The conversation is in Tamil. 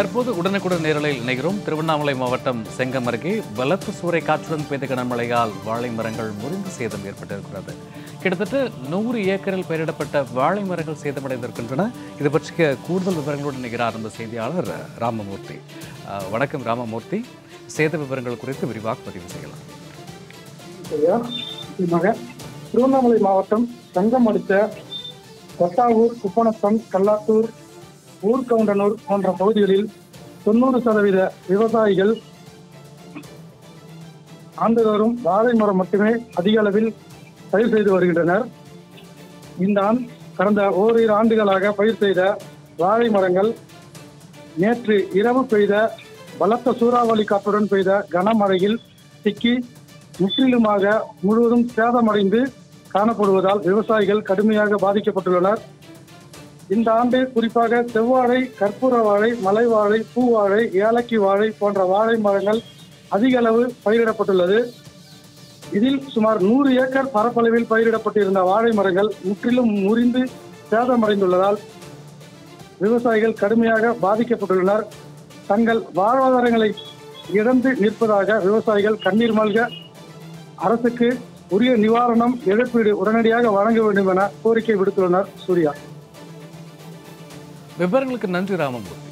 தற்போது உடனுக்குடன் நேரலையில் இணைகிறோம். திருவண்ணாமலை மாவட்டம் செங்கம் அருகே பலத்த சூறை காற்றுடன் பெய்த கனமழையால் வாழை மரங்கள் முறிந்து சேதம் ஏற்பட்டிருக்கிறது. கிட்டத்தட்ட 100 ஏக்கரில் பயிரிடப்பட்ட வாழை மரங்கள் சேதமடைந்திருக்கின்றன. இது பற்றிய கூடுதல் விவரங்களோடு இணைகிறார் அந்த செய்தியாளர் ராமமூர்த்தி. வணக்கம் ராமமூர்த்தி, சேத விவரங்கள் குறித்து விரிவாக பதிவு செய்யலாம். திருவண்ணாமலை மாவட்டம் சங்கம் அடுத்த கொட்டாவூர், குப்பனத்தம், கல்லாத்தூர், ஊர்கவுண்டனூர் போன்ற பகுதிகளில் 90% விவசாயிகள் ஆண்டுதோறும் வாழை மரம் மட்டுமே அதிக அளவில் பயிர் செய்து வருகின்றனர். இந்த கடந்த ஓரிரு ஆண்டுகளாக பயிர் செய்த வாழை மரங்கள் நேற்று இரவு பெய்த பலத்த சூறாவளி காற்றுடன் பெய்த கனமழையில் சிக்கி முற்றிலுமாக முழுவதும் சேதமடைந்து காணப்படுவதால் விவசாயிகள் கடுமையாக பாதிக்கப்பட்டுள்ளனர். இந்த ஆண்டு குறிப்பாக செவ்வாழை, கற்பூர வாழை, மலைவாழை, பூவாழை, ஏலக்கி வாழை போன்ற வாழை மரங்கள் அதிக அளவு பயிரிடப்பட்டுள்ளது. இதில் சுமார் 100 ஏக்கர் பரப்பளவில் பயிரிடப்பட்டிருந்த வாழை மரங்கள் முற்றிலும் முறிந்து சேதமடைந்துள்ளதால் விவசாயிகள் கடுமையாக பாதிக்கப்பட்டுள்ளனர். தங்கள் வாழ்வாதாரங்களை இழந்து நிற்பதாக விவசாயிகள் கண்ணீர் மல்க அரசுக்கு உரிய நிவாரணம், இழப்பீடு உடனடியாக வழங்க வேண்டும் என கோரிக்கை விடுத்துள்ளனர். சூர்யா, விவரங்களுக்கு நன்றி ராமமூர்த்தி.